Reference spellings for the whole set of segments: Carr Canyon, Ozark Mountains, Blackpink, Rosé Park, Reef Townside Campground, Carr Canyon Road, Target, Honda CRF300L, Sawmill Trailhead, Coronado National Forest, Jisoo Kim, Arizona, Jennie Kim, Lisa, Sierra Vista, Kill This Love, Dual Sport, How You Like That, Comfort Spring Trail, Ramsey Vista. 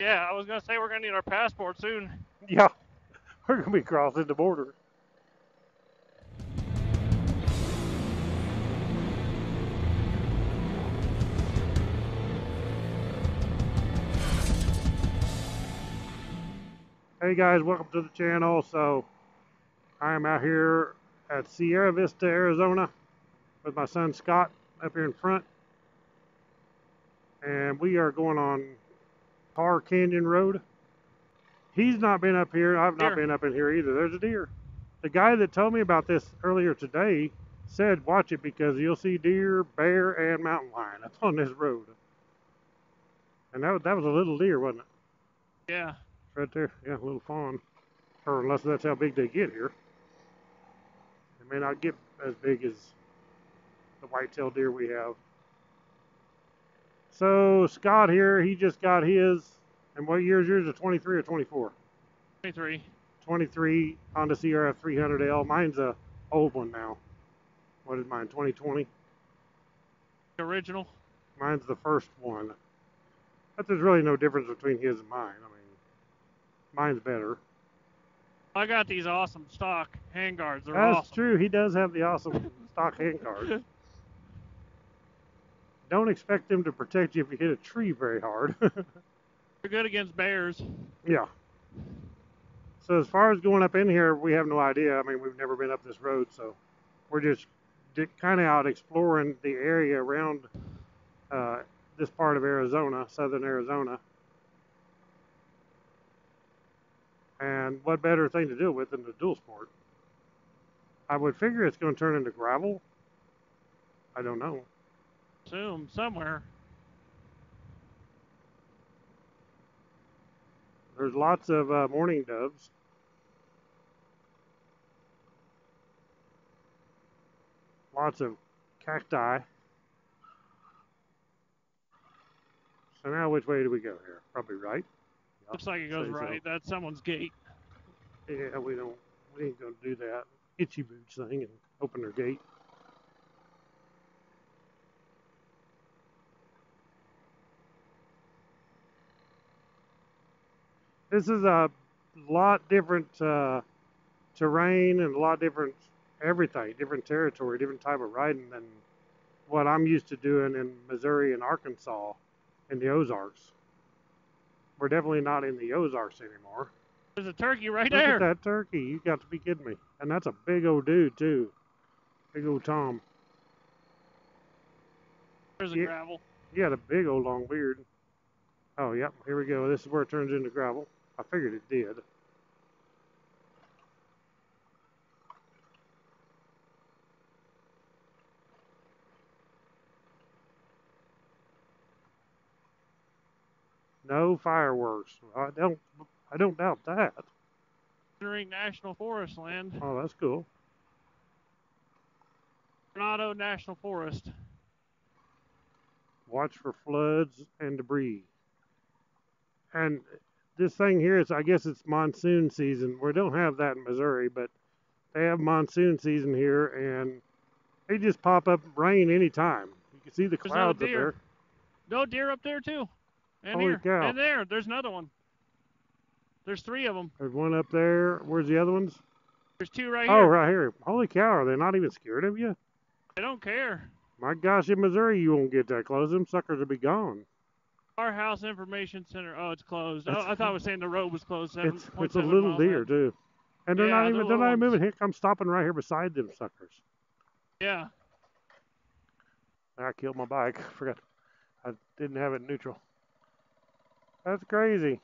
Yeah, I was going to say we're going to need our passport soon. Yeah, we're going to be crossing the border. Hey guys, welcome to the channel. So I am out here at Sierra Vista, Arizona with my son Scott up here in front, and we are going on Carr Canyon Road. He's not been up here. I've not been up in here either. There's a deer. The guy that told me about this earlier today said watch it because you'll see deer, bear, and mountain lion up on this road. And that was a little deer, wasn't it? Yeah. Right there, yeah, a little fawn, or unless that's how big they get here. They may not get as big as the white-tailed deer we have. So Scott here, he just got his, and what year's yours? A 23 or 24? 23. 23 Honda CRF300L. Mine's a old one now. What is mine? 2020. The original. Mine's the first one. But there's really no difference between his and mine. I mean, mine's better. I got these awesome stock hand guards. They're awesome. That's true. He does have the awesome stock hand guards. Don't expect them to protect you if you hit a tree very hard. They're good against bears. Yeah. So as far as going up in here, we have no idea. I mean, we've never been up this road, so we're just kind of out exploring the area around this part of Arizona, southern Arizona. And what better thing to do with than the dual sport? I would figure it's going to turn into gravel. I don't know. Assume somewhere. There's lots of mourning doves. Lots of cacti. So now which way do we go here? Probably right. Looks like it goes right. So. That's someone's gate. Yeah, we ain't gonna do that itchy boots thing and open their gate. This is a lot different terrain and a lot different everything, different territory, different type of riding than what I'm used to doing in Missouri and Arkansas and the Ozarks. We're definitely not in the Ozarks anymore. There's a turkey right there. Look at that turkey. You got to be kidding me. And that's a big old dude, too. Big old Tom. There's a gravel. You got a big old long beard. Oh, yep. Here we go. This is where it turns into gravel. I figured it did. No fireworks. I don't doubt that. Entering National Forest land. Oh, that's cool. Coronado National Forest. Watch for floods and debris. And this thing here is, I guess it's monsoon season. We don't have that in Missouri, but they have monsoon season here, and they just pop up rain anytime. You can see the clouds up there. No deer up there too. And holy here, cow. And there, there's another one. There's three of them. There's one up there. Where's the other ones? There's two right here. Oh, right here. Holy cow, are they not even scared of you? They don't care. My gosh, in Missouri, you won't get that close. Them suckers will be gone. Our house information center. Oh, it's closed. Oh, I thought I was saying the road was closed. It's a little deer, too. And they're not even moving. Heck, I'm stopping right here beside them suckers. Yeah. I killed my bike. I forgot. I didn't have it in neutral. That's crazy.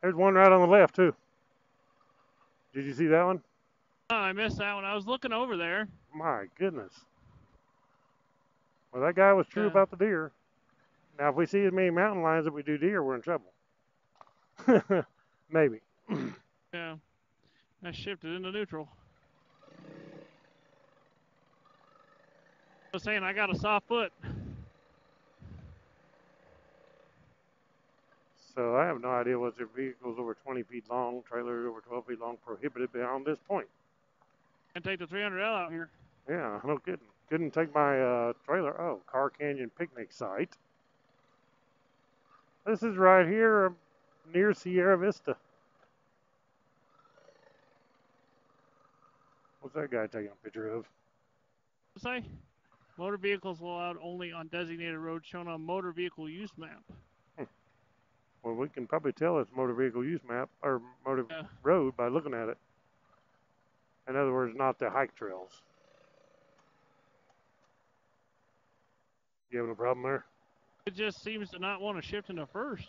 There's one right on the left, too. Did you see that one? No, I missed that one. I was looking over there. My goodness. Well, that guy was true about the deer. Now, if we see as many mountain lions as we do deer, we're in trouble. Maybe. Yeah. I shifted into neutral. I was saying I got a soft foot. So I have no idea what's their vehicles over 20 feet long, trailers over 12 feet long, prohibited beyond this point. Can't take the 300L out here. Yeah, no kidding. Couldn't take my trailer. Oh, Carr Canyon picnic site. This is right here near Sierra Vista. What's that guy taking a picture of? What's that? Motor vehicles allowed only on designated roads shown on motor vehicle use map. Well, we can probably tell it's motor vehicle use map or motor road by looking at it. In other words, not the hike trails. You having a problem there? It just seems to not want to shift into first.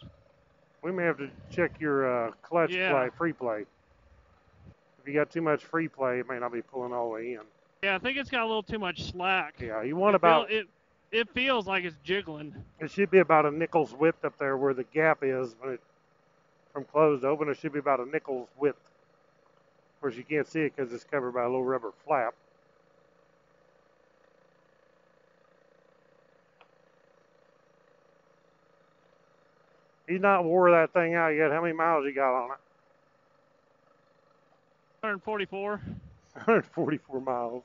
We may have to check your clutch play, free play. If you got too much free play, it may not be pulling all the way in. Yeah, I think it's got a little too much slack. Yeah, you want it feels like it's jiggling. It should be about a nickel's width up there where the gap is. When it, from closed to open, it should be about a nickel's width. Of course, you can't see it because it's covered by a little rubber flap. He's not wore that thing out yet. How many miles you got on it? 144. 144 miles.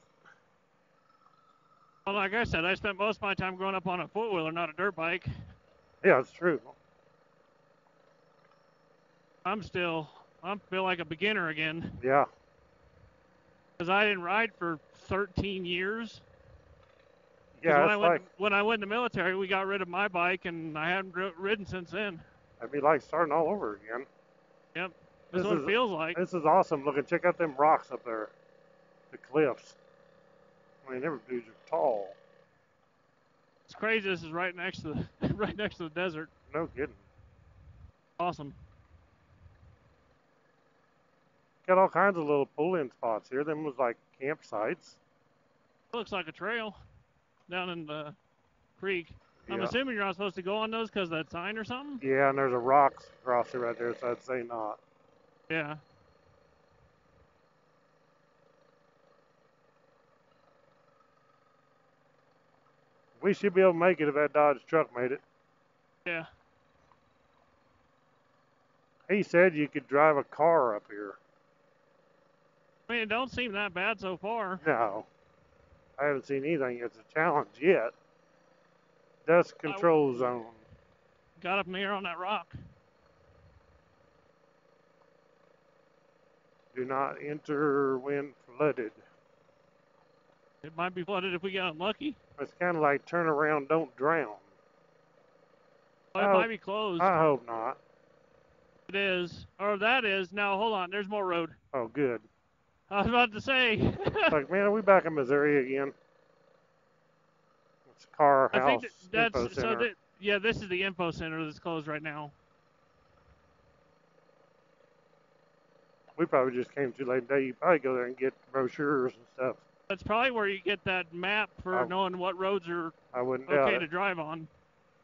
Well, like I said, I spent most of my time growing up on a four wheeler, not a dirt bike. Yeah, it's true. I feel like a beginner again. Yeah. Because I didn't ride for 13 years. Yeah, when I went in the military, we got rid of my bike, and I haven't ridden since then. That'd be like starting all over again. Yep. That's what it feels like. This is awesome looking. Check out them rocks up there. The cliffs. I mean, them dudes are tall. It's crazy. This is right next to the desert. No kidding. Awesome. Got all kinds of little pull-in spots here. Them was like campsites. Looks like a trail down in the creek. Yeah. I'm assuming you're not supposed to go on those because of that sign or something? Yeah, and there's a rock crossing right there, so I'd say not. Yeah. We should be able to make it if that Dodge truck made it. Yeah. He said you could drive a car up here. I mean, it don't seem that bad so far. No. I haven't seen anything that's a challenge yet. Dust control zone. Got up near on that rock. Do not enter when flooded. It might be flooded if we get unlucky. It's kind of like turn around, don't drown. Well, it might be closed. I hope not. It is. Or that is. Now, hold on. There's more road. Oh, good. I was about to say. It's like, man, are we back in Missouri again? It's Carr House. I think that's so that, yeah, this is the info center that's closed right now. We probably just came too late in the day. You probably go there and get brochures and stuff. That's probably where you get that map for knowing what roads are okay to drive on.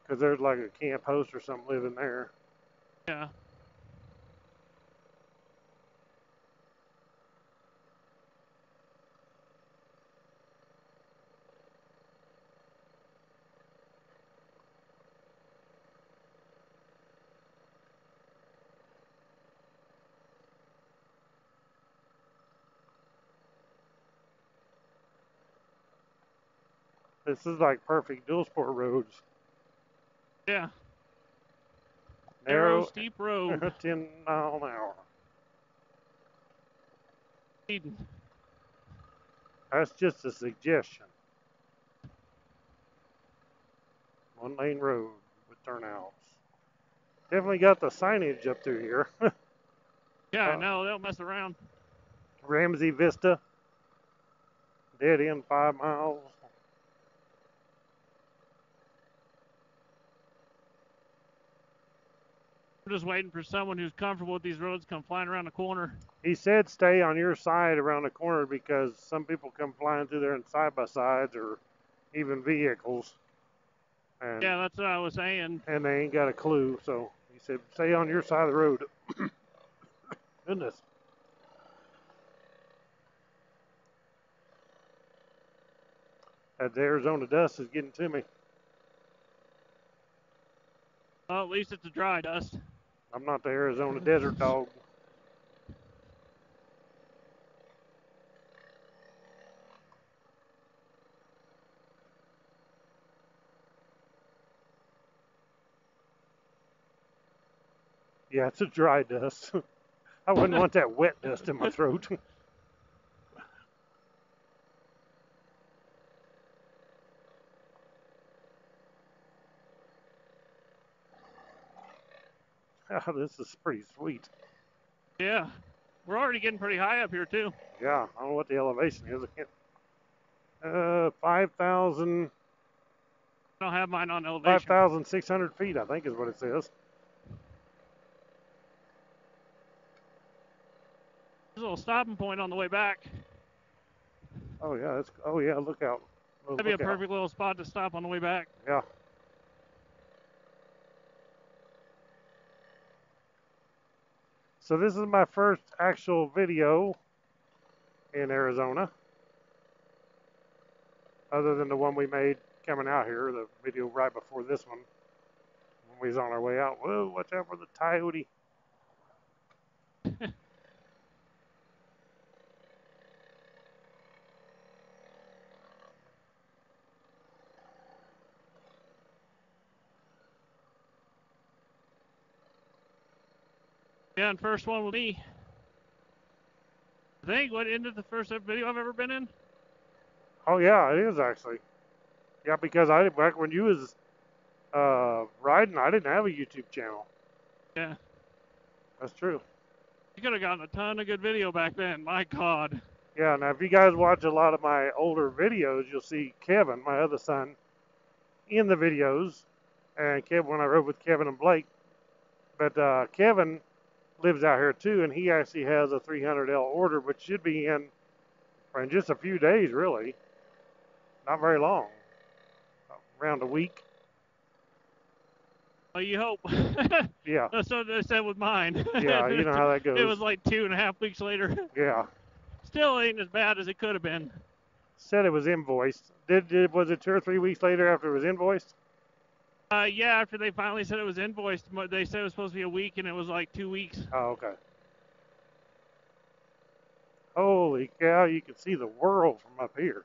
Because there's like a camp host or something living there. Yeah. This is like perfect dual sport roads. Yeah. Narrow, steep road. 10 mile an hour. Eden. That's just a suggestion. One lane road with turnouts. Definitely got the signage up through here. Yeah, no, they'll mess around. Ramsey Vista. Dead end 5 miles. I'm just waiting for someone who's comfortable with these roads come flying around the corner. He said stay on your side around the corner because some people come flying through there in side-by-sides or even vehicles. And, yeah, that's what I was saying. And they ain't got a clue, so he said stay on your side of the road. Goodness. That Arizona dust is getting to me. Well, at least it's a dry dust. I'm not the Arizona desert dog. Yeah, it's a dry dust. I wouldn't want that wet dust in my throat. Oh, this is pretty sweet. Yeah. We're already getting pretty high up here, too. Yeah. I don't know what the elevation is. 5,000. I don't have mine on elevation. 5,600 feet, I think, is what it says. There's a little stopping point on the way back. Oh, yeah. That's, oh, yeah. Look out. That'd be a perfect little spot to stop on the way back. Yeah. So this is my first actual video in Arizona, other than the one we made coming out here, the video right before this one, when we was on our way out. Whoa, watch out for the coyote. Yeah, and first one with me. I think what ended the first video I've ever been in. Oh yeah, it is actually. Yeah, because I back when you was riding, I didn't have a YouTube channel. Yeah, that's true. You could have gotten a ton of good video back then. My God. Yeah. Now, if you guys watch a lot of my older videos, you'll see Kevin, my other son, in the videos, and Kevin when I rode with Kevin and Blake. But Kevin lives out here too, and he actually has a 300L order, which should be in just a few days, really. Not very long. Around a week. Well, you hope. Yeah. That's what I said with mine. Yeah, you know how that goes. It was like 2.5 weeks later. Yeah. Still ain't as bad as it could have been. Said it was invoiced. Was it 2 or 3 weeks later after it was invoiced? Yeah, after they finally said it was invoiced, they said it was supposed to be a week, and it was like 2 weeks. Oh, okay. Holy cow, you can see the world from up here.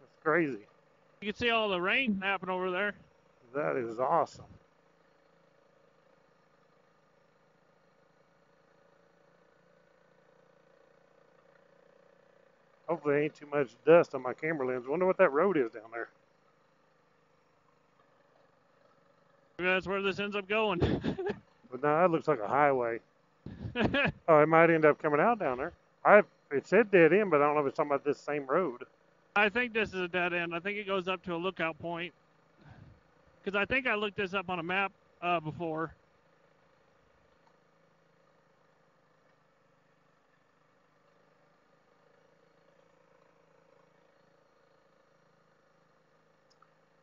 That's crazy. You can see all the rain happening over there. That is awesome. Hopefully ain't too much dust on my camera lens. Wonder what that road is down there. Maybe that's where this ends up going. But no, that looks like a highway. Oh, it might end up coming out down there. It said dead end, but I don't know if it's talking about this same road. I think this is a dead end. I think it goes up to a lookout point. Because I think I looked this up on a map before.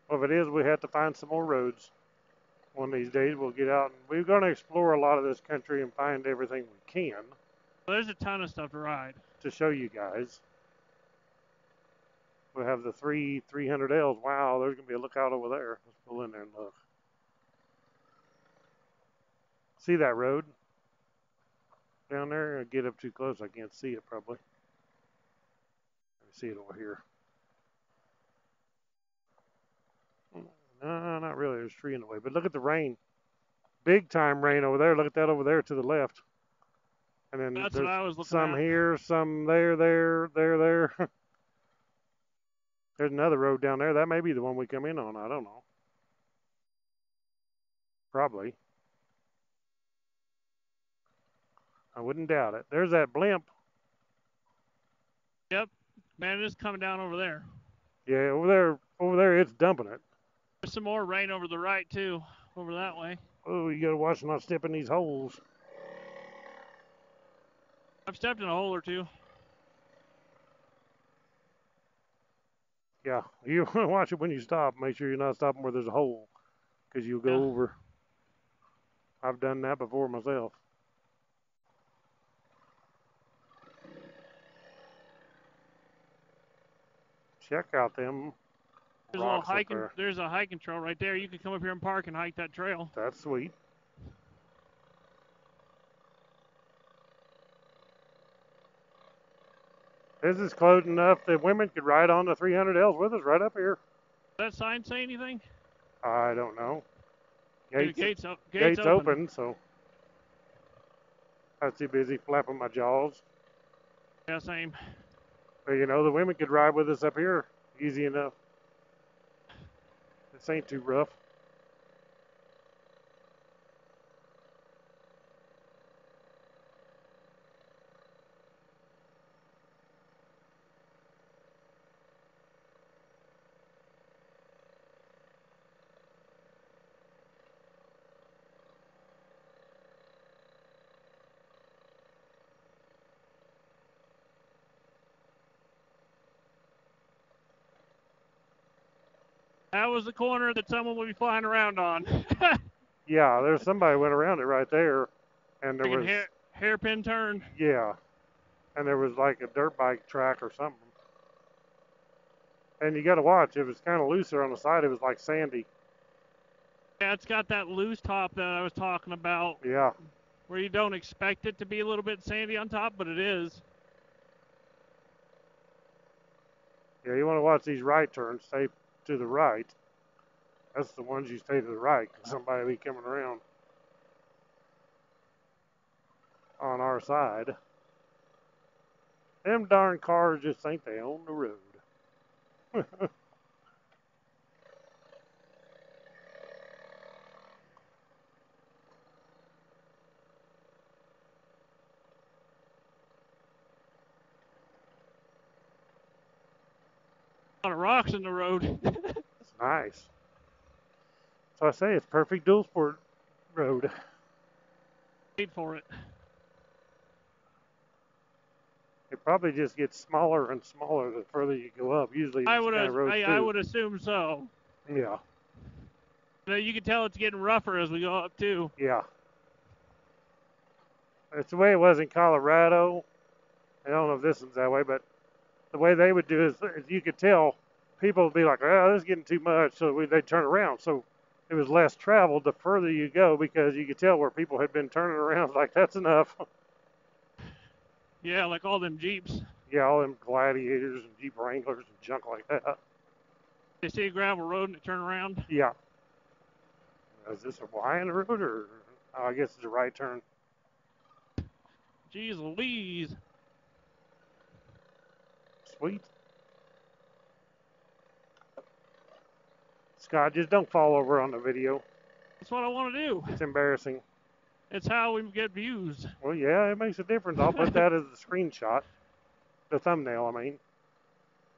Well, if it is, we have to find some more roads. One of these days we'll get out and we're going to explore a lot of this country and find everything we can. There's a ton of stuff to ride. To show you guys. We'll have the 300Ls. Wow, there's going to be a lookout over there. Let's pull in there and look. See that road? Down there? I get up too close. I can't see it probably. Let me see it over here. Not really. There's a tree in the way. But look at the rain. Big time rain over there. Look at that over there to the left. And then that's what I was looking at. Some here, some there. There's another road down there. That may be the one we come in on. I don't know. Probably. I wouldn't doubt it. There's that blimp. Yep. Man, it's coming down over there. Yeah, over there it's dumping it. There's some more rain over the right, too, over that way. Oh, you gotta watch not step in these holes. I've stepped in a hole or two. Yeah, you wanna watch it when you stop. Make sure you're not stopping where there's a hole, because you'll go over. I've done that before myself. Check out them. There's a little hiking. There's a hiking trail right there. You can come up here and park and hike that trail. That's sweet. This is close enough that women could ride on the 300Ls with us right up here. Does that sign say anything? I don't know. Gates open, so I was too busy flapping my jaws. Yeah, same. But, you know, the women could ride with us up here easy enough. This ain't too rough. That was the corner that someone would be flying around on. Yeah, there's somebody went around it right there, and there was hairpin turn. Yeah, and there was like a dirt bike track or something. And you got to watch; it was kind of looser on the side. It was like sandy. Yeah, it's got that loose top that I was talking about. Yeah. Where you don't expect it to be a little bit sandy on top, but it is. Yeah, you want to watch these right turns. Stay to the right. That's the ones you stay to the right, because somebody will be coming around on our side. Them darn cars just think they own the road. A lot of rocks in the road. It's nice. So I say it's perfect dual sport road. Paid for it. It probably just gets smaller and smaller the further you go up. Usually, I would assume so. Yeah. Now you can tell it's getting rougher as we go up too. Yeah. It's the way it was in Colorado. I don't know if this one's that way, but the way they would do is, you could tell people would be like, oh, this is getting too much, so they'd turn around. So it was less traveled the further you go, because you could tell where people had been turning around, like, that's enough. Yeah, like all them Jeeps. Yeah, all them Gladiators and Jeep Wranglers and junk like that. They see a gravel road and they turn around? Yeah. Is this a blind road, or oh, I guess it's a right turn. Jeez Louise. Sweet. Scott, just don't fall over on the video. That's what I want to do. It's embarrassing. It's how we get views. Well, yeah, it makes a difference. I'll put that as the screenshot. The thumbnail, I mean.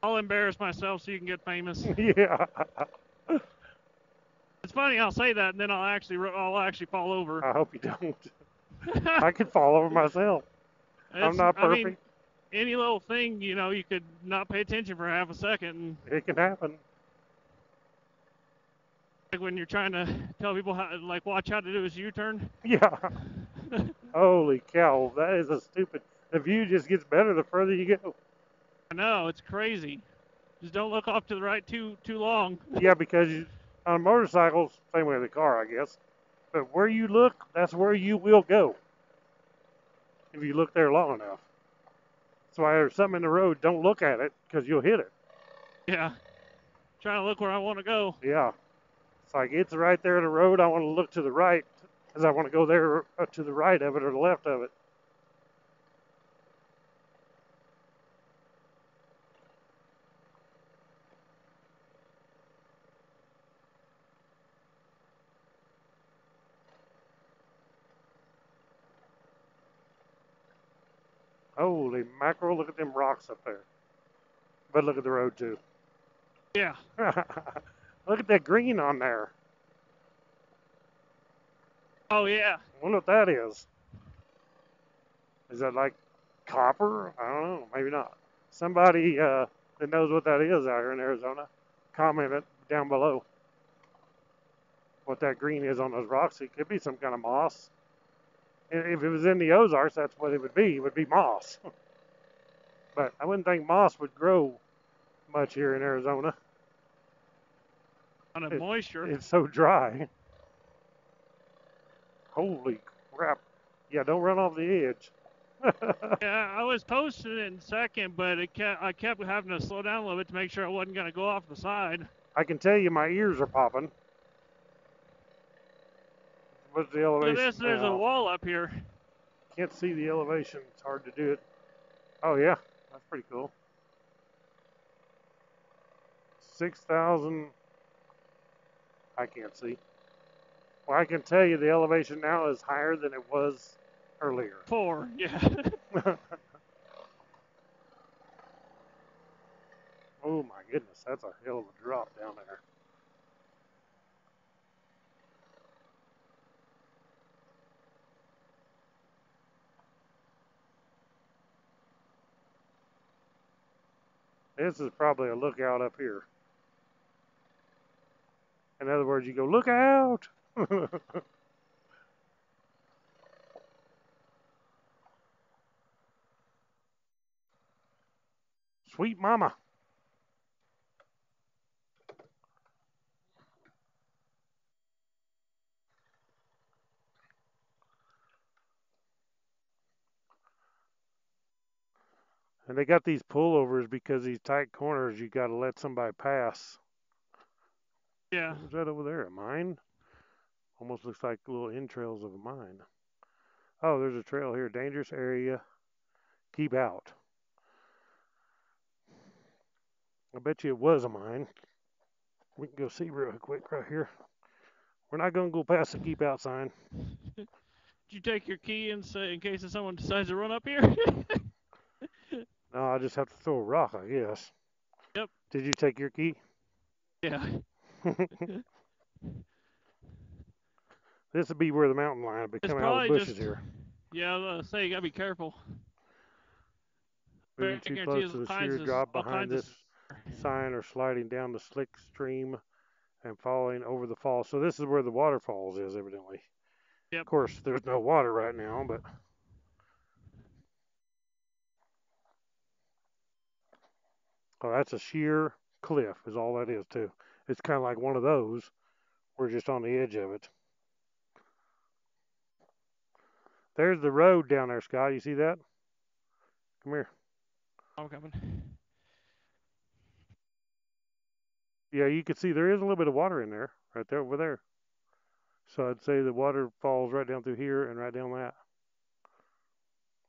I'll embarrass myself so you can get famous. Yeah. It's funny, I'll say that, and then I'll actually fall over. I hope you don't. I could fall over myself. I'm not perfect. I mean, any little thing, you know, you could not pay attention for half a second. And it can happen. Like when you're trying to tell people how, like, watch how to do his U-turn. Yeah. Holy cow, that is a stupid. The view just gets better the further you go. I know, it's crazy. Just don't look off to the right too long. Yeah, because on motorcycles, same way with the car, I guess. But where you look, that's where you will go. If you look there long enough. That's why there's something in the road, don't look at it, because you'll hit it. Yeah. Trying to look where I want to go. Yeah. It's like, it's right there in the road. I want to look to the right, because I want to go there to the right of it or the left of it. Holy mackerel, look at them rocks up there. But look at the road, too. Yeah. Look at that green on there. Oh, yeah. I wonder what that is. Is that like copper? I don't know. Maybe not. Somebody that knows what that is out here in Arizona, comment it down below what that green is on those rocks. It could be some kind of moss. If it was in the Ozarks, that's what it would be. It would be moss. But I wouldn't think moss would grow much here in Arizona. On a moisture. It's so dry. Holy crap. Yeah, don't run off the edge. Yeah, I was posting in second, but I kept having to slow down a little bit to make sure I wasn't going to go off the side. I can tell you my ears are popping. What's the elevation? Look at this, there's a wall up here. Can't see the elevation. It's hard to do it. Oh, yeah. That's pretty cool. 6,000. I can't see. Well, I can tell you the elevation now is higher than it was earlier. Four, yeah. Oh, my goodness. That's a hell of a drop down there. This is probably a lookout up here. In other words, you go, look out! Sweet mama. And they got these pullovers because these tight corners, you got to let somebody pass. Yeah. What was that over there? A mine? Almost looks like little entrails of a mine. Oh, there's a trail here. Dangerous area. Keep out. I bet you it was a mine. We can go see real quick right here. We're not going to go past the keep out sign. Did you take your key and say, in case someone decides to run up here? No, I just have to throw a rock, I guess. Yep. Did you take your key? Yeah. This would be where the mountain lion would be coming out of the bushes here. Yeah, I was going to say, you got to be careful. Moving too close to the sheer drop behind this sign or sliding down the slick stream and falling over the falls. So this is where the waterfalls is, evidently. Yep. Of course, there's no water right now, but... Oh, that's a sheer cliff is all that is, too. It's kind of like one of those. We're just on the edge of it. There's the road down there, Scott. You see that? Come here. I'm coming. Yeah, you can see there is a little bit of water in there, right there over there. So I'd say the water falls right down through here and right down that.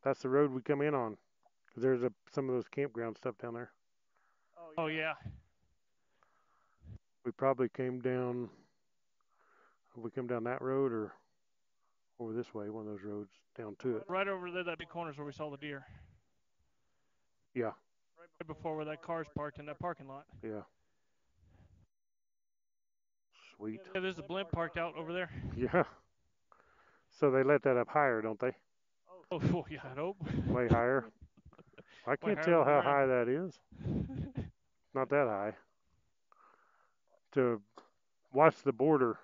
That's the road we come in on. There's some of those campground stuff down there. Oh, yeah. We probably came down, have we come down that road or over this way, one of those roads down to it? Right over there, that big corner is where we saw the deer. Yeah. Right before where that car's parked in that parking lot. Yeah. Sweet. Yeah, there's a blimp parked out over there. Yeah. So they let that up higher, don't they? Oh, yeah, I hope. Way higher. I can't tell how high that is. Not that high. To watch the border.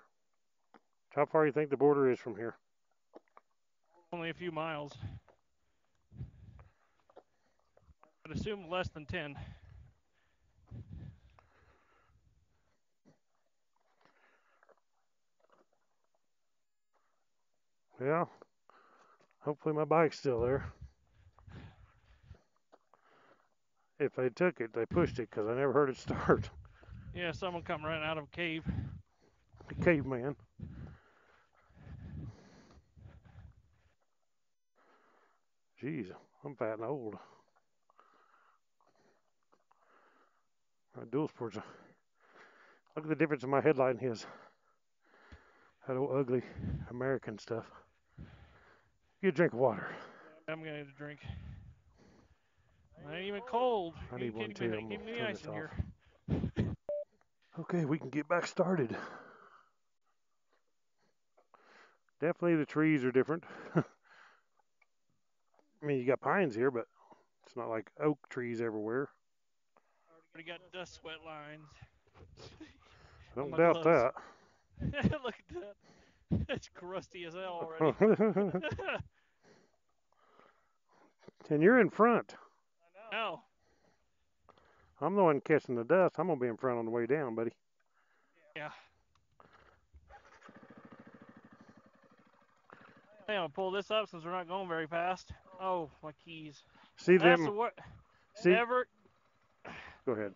How far do you think the border is from here? Only a few miles. I'd assume less than 10. Yeah. Hopefully my bike's still there. If they took it, they pushed it because I never heard it start. Yeah, someone come running out of a cave. A caveman. Jeez, I'm fat and old. My dual sports. Look at the difference in my headlight and his. That old ugly American stuff. Get a drink of water. I'm going to need a drink. Not even cold. I need one too. I'm gonna turn this off. Okay, we can get back started. Definitely the trees are different. I mean, you got pines here, but it's not like oak trees everywhere. Already got dust sweat lines. I don't doubt gloves. That. Look at that. That's crusty as hell already. And you're in front. No. I'm the one catching the dust. I'm going to be in front on the way down, buddy. Yeah. I'm going to pull this up since we're not going very fast. Oh, my keys. See them? See? Never. Go ahead.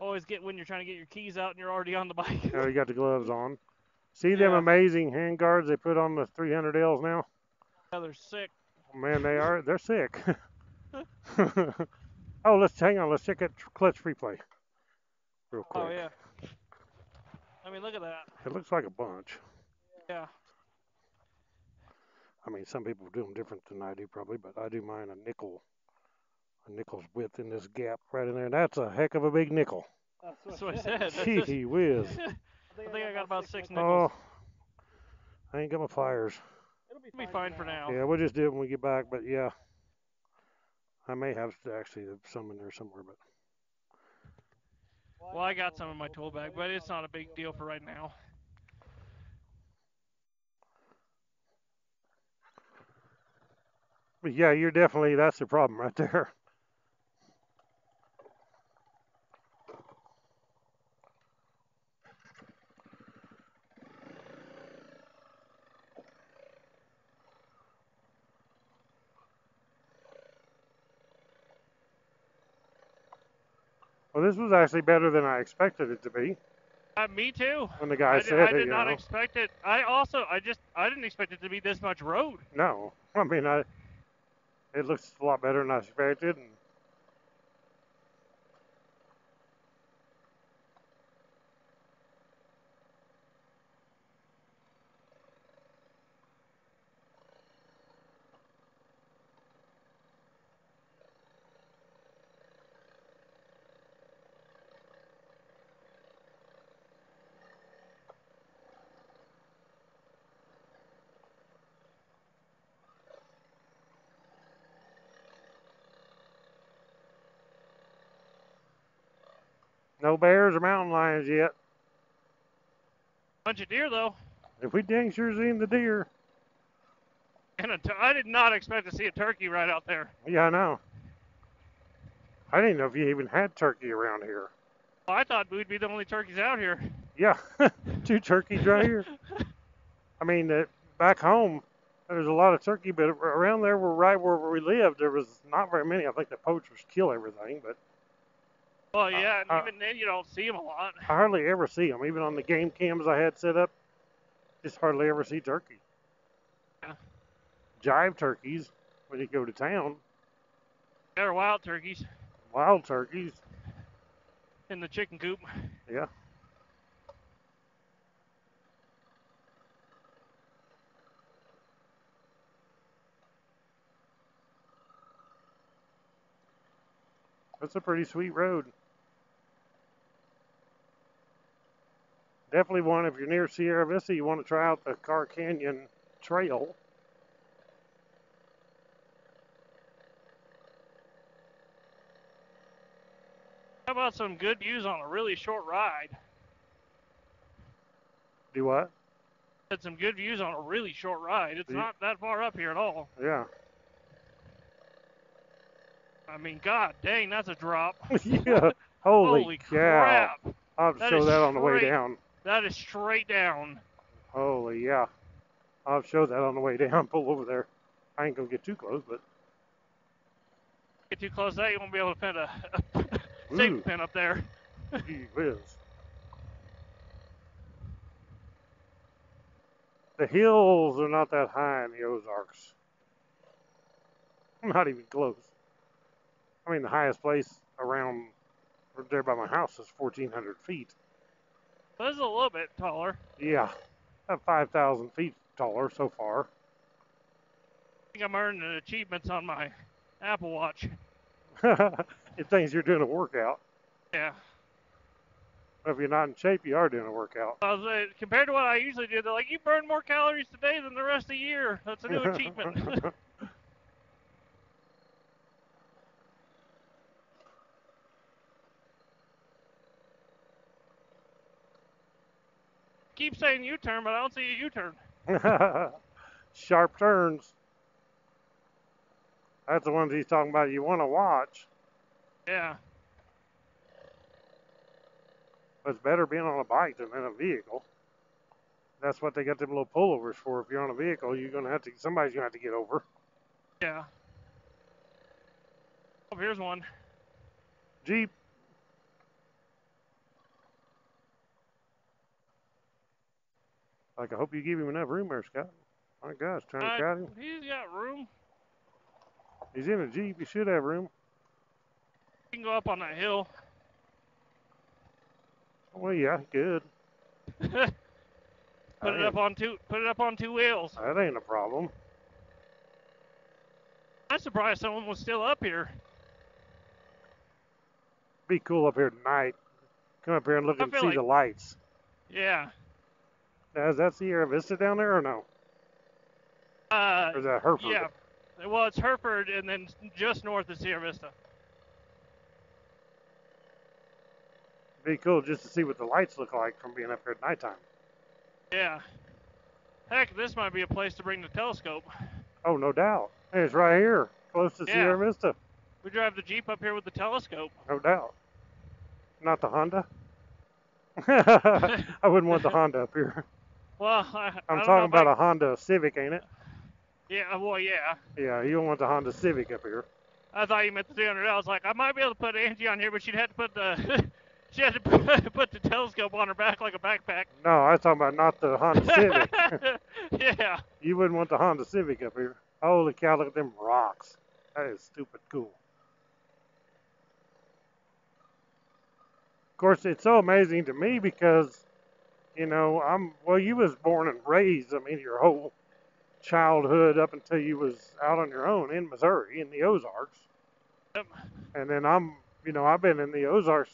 Always get when you're trying to get your keys out and you're already on the bike. Oh, you got the gloves on. See them amazing hand guards they put on the 300Ls now? Yeah, they're sick. Oh, man, they are. They're sick. Oh, let's hang on. Let's check that clutch replay real quick. Oh, yeah. I mean, look at that. It looks like a bunch. Yeah. I mean, some people do them different than I do probably, but I do mine a nickel's width in this gap right in there. That's a heck of a big nickel. That's what I said. Gee whiz. I think I got about 6 nickels. Oh, I ain't got my pliers. It'll be fine for now. Yeah, we'll just do it when we get back, but yeah. I may have actually some in there somewhere, but. Well, I got some in my tool bag, but it's not a big deal for right now. But yeah, you're definitely, that's the problem right there. Well, this was actually better than I expected it to be. Me too. When the guy said it, I did not expect it. I didn't expect it to be this much road. No, I mean, it looks a lot better than I expected. And no bears or mountain lions yet. Bunch of deer, though. If we dang sure seen the deer. And I did not expect to see a turkey right out there. Yeah, I know. I didn't know if you even had turkey around here. Well, I thought we'd be the only turkeys out here. Yeah, 2 turkeys right here. I mean, back home, there's a lot of turkey, but around there, right where we lived, there was not very many. I think the poachers kill everything, but. Well, yeah, and even then you don't see them a lot. I hardly ever see them. Even on the game cams I had set up, just hardly ever see turkey. Yeah. Jive turkeys when you go to town. They're wild turkeys. Wild turkeys. In the chicken coop. Yeah. That's a pretty sweet road. Definitely one, if you're near Sierra Vista, you want to try out the Carr Canyon Trail. How about some good views on a really short ride? Do what? Had some good views on a really short ride. It's not that far up here at all. Yeah. I mean, god dang, that's a drop. Yeah. Holy crap. I'll show that on the way down. That is straight down. Holy yeah. I'll show that on the way down. Pull over there. I ain't gonna get too close, but. Get too close to that, you won't be able to pin a safety pin up there. Gee whiz. The hills are not that high in the Ozarks. Not even close. I mean, the highest place around there by my house is 1,400 feet. This is a little bit taller. Yeah, about 5,000 feet taller so far. I think I'm earning achievements on my Apple Watch. It thinks you're doing a workout. Yeah. But if you're not in shape, you are doing a workout. Compared to what I usually do, they're like, you burned more calories today than the rest of the year. That's a new achievement. Keep saying U-turn, but I don't see a U-turn. Sharp turns. That's the ones he's talking about you want to watch. Yeah. But it's better being on a bike than in a vehicle. That's what they got them little pullovers for. If you're on a vehicle, you're gonna have to. Somebody's gonna have to get over. Yeah. Oh, here's one. Jeep. Like, I hope you give him enough room there, Scott. My gosh, trying to crowd him. He's got room. He's in a Jeep. You should have room. You can go up on that hill. Well, yeah, good. Put it up on two wheels. That ain't a problem. I'm surprised someone was still up here. Be cool up here tonight. Come up here and look and see the lights. Yeah. Now, is that Sierra Vista down there or no? Or is that Hereford? Yeah. Well, it's Hereford and then just north of Sierra Vista. Be cool just to see what the lights look like from being up here at nighttime. Yeah. Heck, this might be a place to bring the telescope. Oh, no doubt. Hey, it's right here, close to Sierra Vista. We drive the Jeep up here with the telescope. No doubt. Not the Honda. I wouldn't want the Honda up here. Well, I'm talking about a Honda Civic, ain't it? Yeah, well, yeah. Yeah, you don't want the Honda Civic up here. I thought you meant the 300L. I was like, I might be able to put Angie on here, but she'd have to put the... She had to put the telescope on her back like a backpack. No, I was talking about not the Honda Civic. Yeah. You wouldn't want the Honda Civic up here. Holy cow, look at them rocks. That is stupid cool. Of course, it's so amazing to me because, you know, you was born and raised, I mean, your whole childhood up until you was out on your own in Missouri, in the Ozarks. Yep. And then you know, I've been in the Ozarks.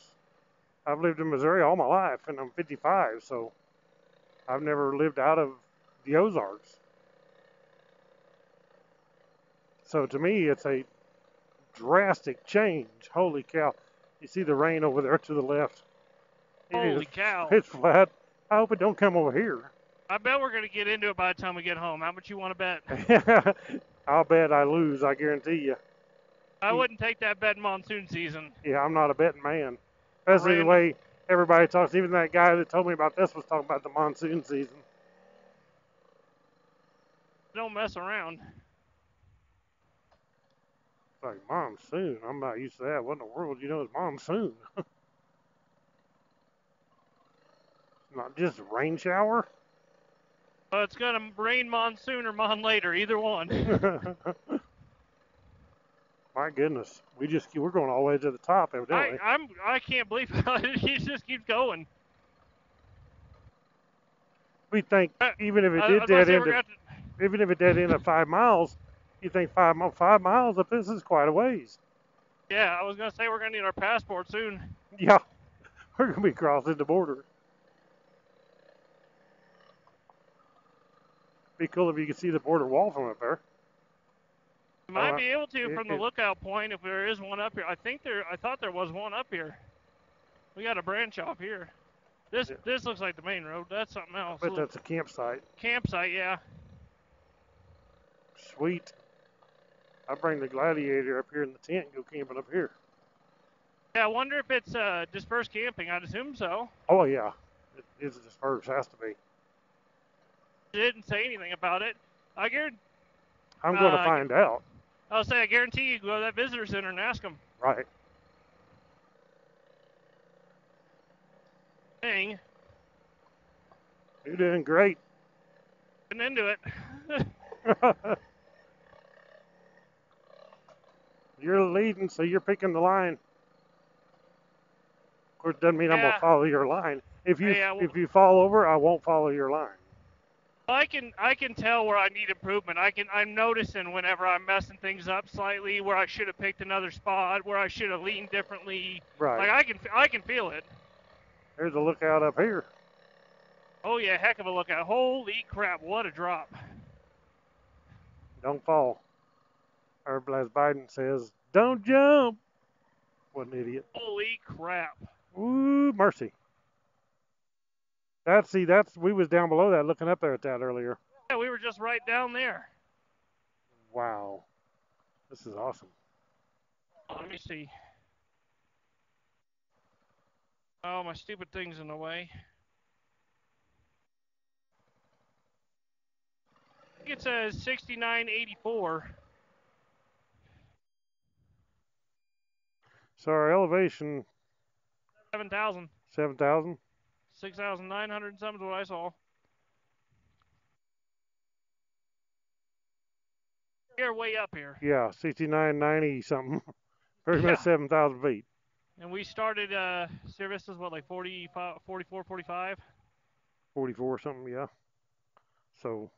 I've lived in Missouri all my life, and I'm 55, so I've never lived out of the Ozarks. So to me, it's a drastic change. Holy cow. You see the rain over there to the left. Holy cow. It's flat. I hope it don't come over here. I bet we're going to get into it by the time we get home. How much you want to bet? I'll bet I lose, I guarantee you. I wouldn't take that bet in monsoon season. Yeah, I'm not a betting man. Especially the way everybody talks. Even that guy that told me about this was talking about the monsoon season. Don't mess around. It's like monsoon. I'm not used to that. What in the world do you know is monsoon? Not just rain shower? Well, it's going to rain monsoon or mon later. Either one. My goodness, we're going all the way to the top, evidently. I can't believe how he just keeps going. We think even if it did end at 5 miles, you think 5 miles up this is quite a ways. Yeah, I was gonna say we're gonna need our passport soon. Yeah, we're gonna be crossing the border. Be cool if you could see the border wall from up there. Might be able to from the lookout point if there is one up here. I thought there was one up here. We got a branch off here. This looks like the main road. That's something else. But that's a campsite. Campsite, yeah. Sweet. I bring the Gladiator up here in the tent and go camping up here. Yeah, I wonder if it's dispersed camping. I'd assume so. Oh yeah, it's dispersed. Has to be. Didn't say anything about it. I'm going to find out. I'll say, I guarantee you go to that visitor center and ask them. Right. Dang. You're doing great. Getting into it. You're leading, so you're picking the line. Of course, it doesn't mean I'm going to follow your line. If you fall over, I won't follow your line. I can tell where I need improvement. I'm noticing whenever I'm messing things up slightly, where I should have picked another spot, where I should have leaned differently. Right. Like I can feel it. There's a lookout up here. Oh yeah, heck of a lookout. Holy crap, what a drop. Don't fall. Herb Biden says, "Don't jump." What an idiot. Holy crap. Ooh, mercy. We was down below that, looking up there at that earlier. Yeah, we were just right down there. Wow. This is awesome. Let me see. Oh, my stupid thing's in the way. I think it says 6984. So our elevation... 7,000. 6,900 and some is what I saw. they're way up here. Yeah, 6,990 something. Pretty much 7,000 feet. And we started Sierra Vista's what, like 45, 44, 45? 44 something, yeah. So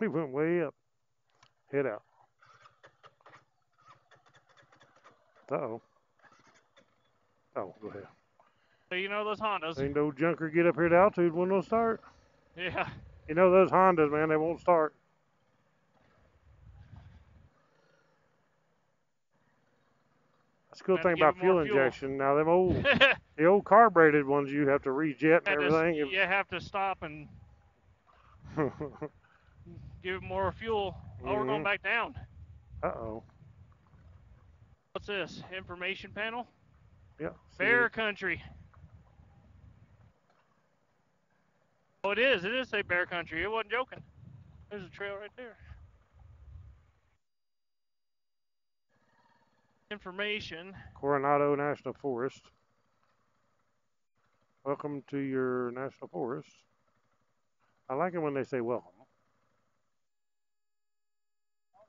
we went way up. Head out. Uh-oh. Oh, go ahead. So you know those Hondas. Ain't no junker get up here to altitude when they'll start. Yeah. You know those Hondas, man, they won't start. That's a cool thing about fuel injection. Now them old, the old carbureted ones, you have to rejet and everything. You have to stop and give it more fuel. Oh, we're going back down. Uh-oh. What's this? Information panel? Yeah. Bear country. Oh, it is. It is a bear country. It wasn't joking. There's a trail right there. Information. Coronado National Forest. Welcome to your national forest. I like it when they say welcome.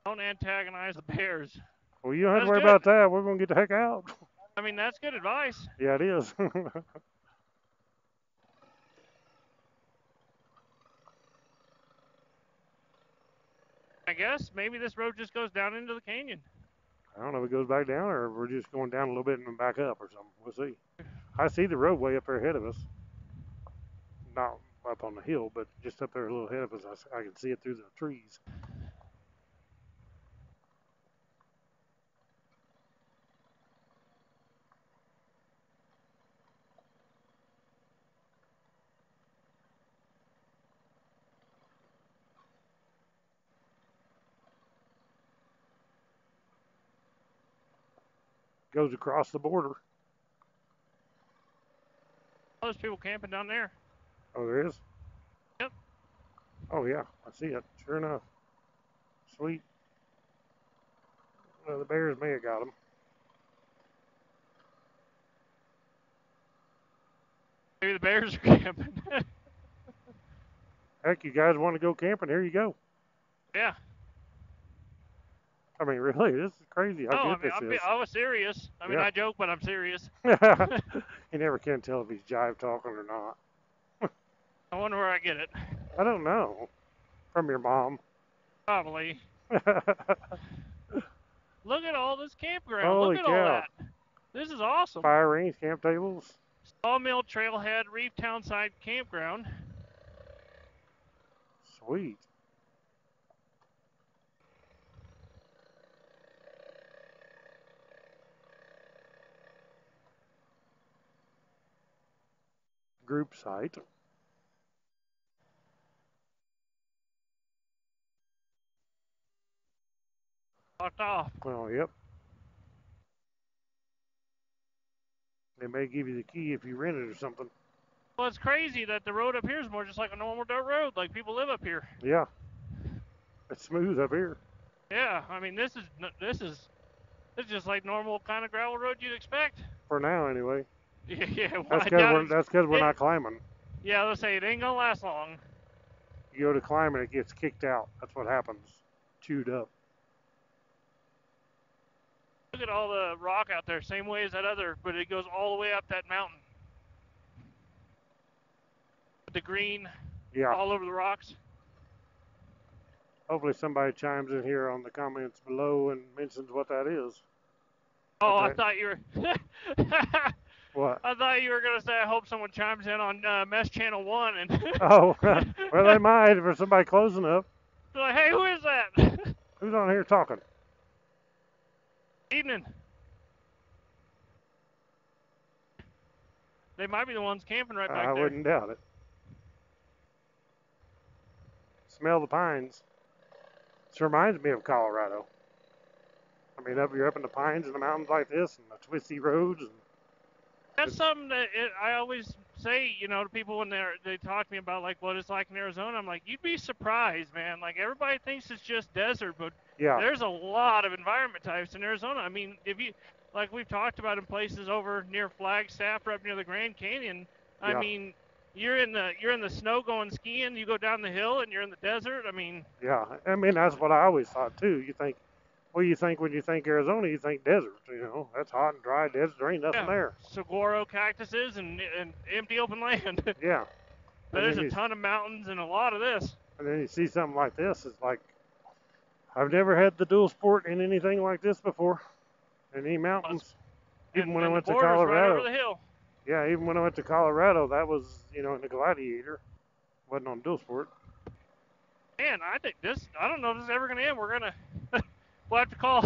Don't antagonize the bears. Well, you don't have to worry about that. We're going to get the heck out. I mean, that's good advice. Yeah, it is. I guess maybe this road just goes down into the canyon. I don't know if it goes back down or if we're just going down a little bit and then back up or something. We'll see. I see the roadway up there ahead of us. Not up on the hill, but just up there a little ahead of us. I can see it through the trees. Goes across the border. Oh, there's people camping down there. Oh, there is? Yep. Oh, yeah. I see it. Sure enough. Sweet. Well, the bears may have got them. Maybe the bears are camping. Heck, you guys want to go camping? Here you go. Yeah. I mean, really, this is crazy how good this is. I was serious. I mean, I joke, but I'm serious. You never can tell if he's jive talking or not. I wonder where I get it. I don't know. From your mom. Probably. Look at all this campground. Holy Look at all that. This is awesome. Fire rings, camp tables. Sawmill Trailhead, Reef Townside Campground. Sweet. Group site. Locked off. Well, yep. They may give you the key if you rent it or something. Well, it's crazy that the road up here is more just like a normal dirt road. Like people live up here. Yeah. It's smooth up here. Yeah, I mean this is just like normal kind of gravel road you'd expect. For now, anyway. Yeah, well, that's because we're not climbing. Yeah, let's say it ain't gonna last long. You go to climb and it gets kicked out. That's what happens. Chewed up. Look at all the rock out there, same way as that other, but it goes all the way up that mountain. The green, all over the rocks. Hopefully somebody chimes in here on the comments below and mentions what that is. Oh, I thought you were. What? I thought you were going to say, I hope someone chimes in on Mess Channel 1. And oh, well, they might if there's somebody close enough. They're like, hey, who is that? Who's on here talking? Evening. They might be the ones camping right back there. I wouldn't doubt it. Smell the pines. This reminds me of Colorado. I mean, you're up in the pines and the mountains like this and the twisty roads and that's something that I always say, you know, to people when they talk to me about, like, what it's like in Arizona. I'm like, you'd be surprised, man. Like, everybody thinks it's just desert, but there's a lot of environment types in Arizona. I mean, if you, like we've talked about in places over near Flagstaff, up near the Grand Canyon, I mean, You're in the snow going skiing. You go down the hill and you're in the desert. I mean. Yeah, I mean that's what I always thought too. You think, well, you think when you think Arizona, you think desert. You know, that's hot and dry desert. There ain't nothing there. Saguaro cactuses and empty open land. Yeah. But there's a ton of mountains and a lot of this. And then you see something like this. It's like, I've never had the dual sport in anything like this before, in any mountains. Even when I went to Colorado. Right over the hill. Yeah, even when I went to Colorado, that was, you know, in the Gladiator. Wasn't on dual sport. Man, I think this, I don't know if this is ever going to end. We're going to, we'll have to call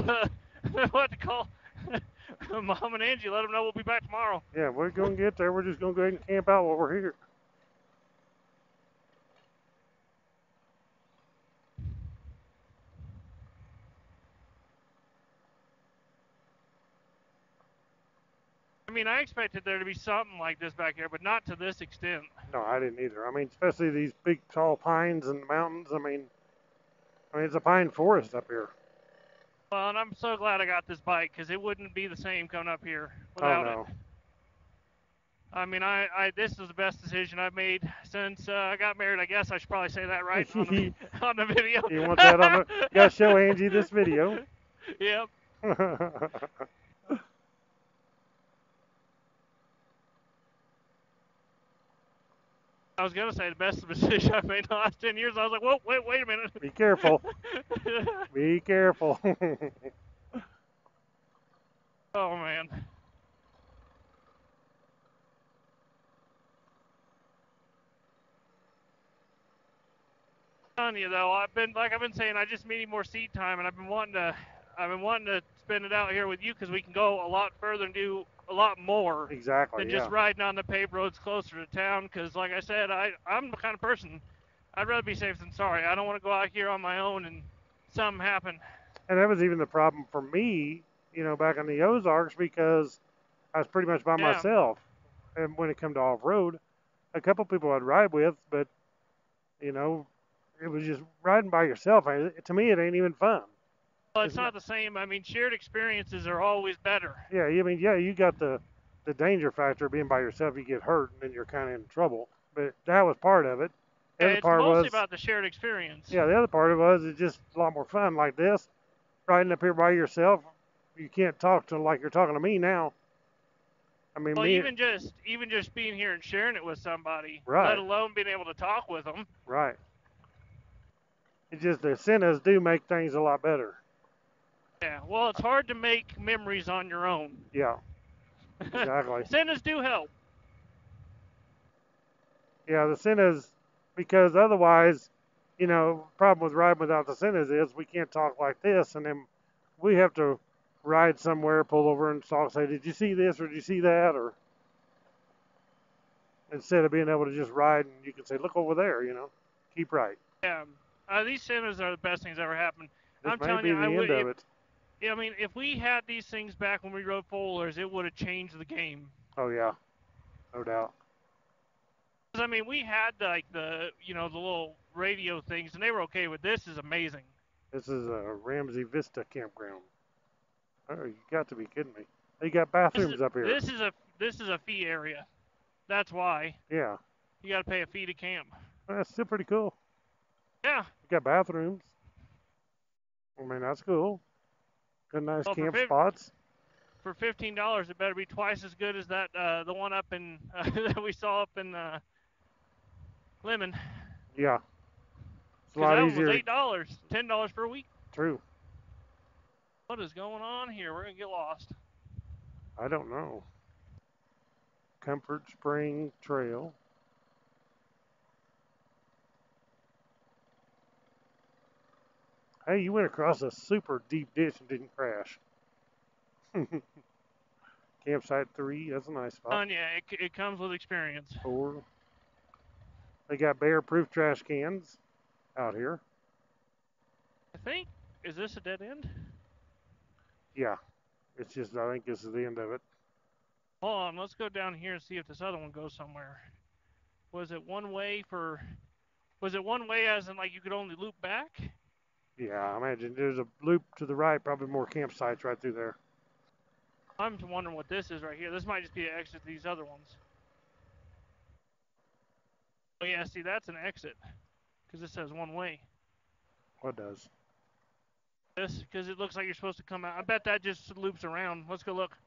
Mom and Angie, let them know we'll be back tomorrow. Yeah, we're going to get there. We're just going to go ahead and camp out while we're here. I mean, I expected there to be something like this back here, but not to this extent. No, I didn't either. I mean, especially these big, tall pines and mountains. I mean, it's a pine forest up here. Well, and I'm so glad I got this bike because it wouldn't be the same coming up here without it. I mean, I this is the best decision I've made since I got married. I guess I should probably say that right on the video. You want that on the? You gotta show Angie this video. Yep. I was going to say the best decision I made in the last 10 years. I was like, whoa, wait a minute. Be careful. Be careful. Oh, man. I'm telling you, though, I've been saying, I just need more seat time, and I've been wanting to spend it out here with you because we can go a lot further and do a lot more than just riding on the paved roads closer to town. Because, like I said, I'm the kind of person, I'd rather be safe than sorry. I don't want to go out here on my own and something happen. And that was even the problem for me, you know, back in the Ozarks, because I was pretty much by myself. And when it came to off-road, a couple people I'd ride with, but, you know, it was just riding by yourself. To me, it ain't even fun. Well, it's not the same. I mean, shared experiences are always better. Yeah, I mean, yeah, you got the danger factor of being by yourself. You get hurt, and then you're kind of in trouble. But that was part of it. The other part was mostly about the shared experience. Yeah, the other part of it was it's just a lot more fun like this. Riding up here by yourself, you can't talk to like you're talking to me now. I mean, well, even just being here and sharing it with somebody, right. Let alone being able to talk with them. Right. It's just the incentives do make things a lot better. Yeah, well, it's hard to make memories on your own. Yeah, exactly. Sinners do help. Yeah, the sinners, because otherwise, you know, problem with riding without the sinners is we can't talk like this, and then we have to ride somewhere, pull over, and talk, say, did you see this, or did you see that, or instead of being able to just ride, and you can say, look over there, you know, keep right. Yeah, these sinners are the best things that ever happened. I'm telling you, I mean, if we had these things back when we rode four-wheelers, it would have changed the game. Oh, yeah. No doubt. Because, I mean, we had, like, the little radio things, and they were okay with this. Is amazing. This is a Ramsey Vista campground. Oh, you got to be kidding me. They got bathrooms up here. This is a fee area. That's why. Yeah. You got to pay a fee to camp. Well, that's still pretty cool. Yeah. You got bathrooms. I mean, that's cool. Good, nice camp spots. For $15, it better be twice as good as that the one up in that we saw up in Lemon. Yeah, it's a lot easier. That was $8, $10 per week. True. What is going on here? We're gonna get lost. I don't know. Comfort Spring Trail. Hey, you went across a super deep ditch and didn't crash. Campsite 3, that's a nice spot. Yeah, it comes with experience. 4. They got bear-proof trash cans out here. I think, is this a dead end? Yeah, it's just, I think this is the end of it. Hold on, let's go down here and see if this other one goes somewhere. Was it one way as in like you could only loop back? Yeah, I imagine there's a loop to the right, probably more campsites right through there. I'm wondering what this is right here. This might just be an exit to these other ones. Oh yeah, see, that's an exit, because this says one way. What does? This, because it looks like you're supposed to come out. I bet that just loops around. Let's go look.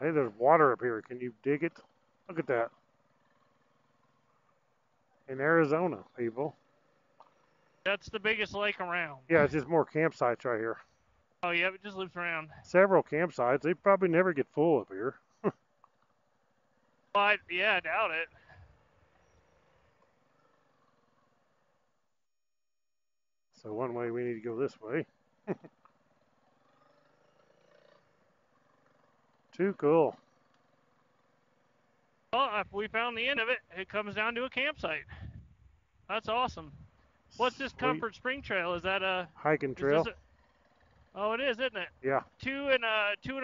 Hey, there's water up here. Can you dig it? Look at that. In Arizona, people. That's the biggest lake around. Yeah, it's just more campsites right here. Oh, yeah, it just loops around. Several campsites. They probably never get full up here. But, yeah, I doubt it. So one way, we need to go this way. Too cool. Well, we found the end of it. It comes down to a campsite. That's awesome. What's this Comfort Spring Trail? Is that a hiking trail? Oh, it is, isn't it? Yeah. 2 and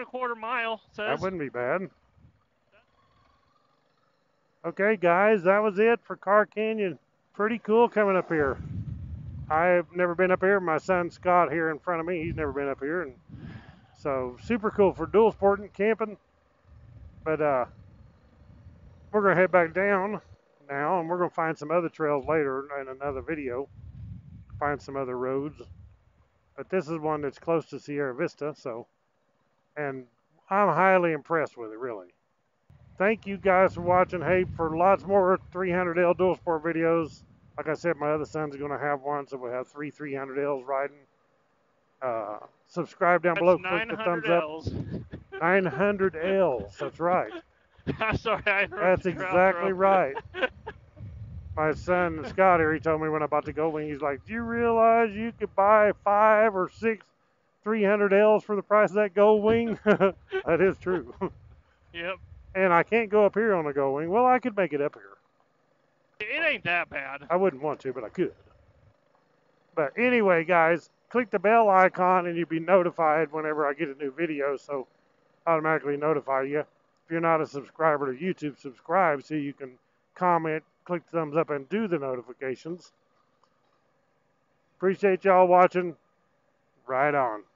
a quarter mile. Says. That wouldn't be bad. Okay, guys, that was it for Carr Canyon. Pretty cool coming up here. I've never been up here. My son Scott here in front of me, he's never been up here, and so super cool for dual sporting camping. But we're gonna head back down now, and we're gonna find some other trails later in another video. Find some other roads, but this is one that's close to Sierra Vista. So, and I'm highly impressed with it, really. Thank you guys for watching. Hey, for lots more 300L dual sport videos. Like I said, my other son's going to have one, so we'll have three 300Ls riding. Subscribe down below. Click the thumbs up. 900 Ls. That's right. I'm sorry. That's exactly right. My son, Scott here, he told me when I'm about to go, he's like, do you realize you could buy 5 or 6 300 Ls for the price of that Gold Wing? That is true. Yep. And I can't go up here on a Gold Wing. Well, I could make it up here. It ain't that bad. I wouldn't want to, but I could. But anyway, guys, click the bell icon and you'll be notified whenever I get a new video, so automatically notify you. If you're not a subscriber to YouTube, subscribe so you can comment, click the thumbs up, and do the notifications. Appreciate y'all watching. Right on.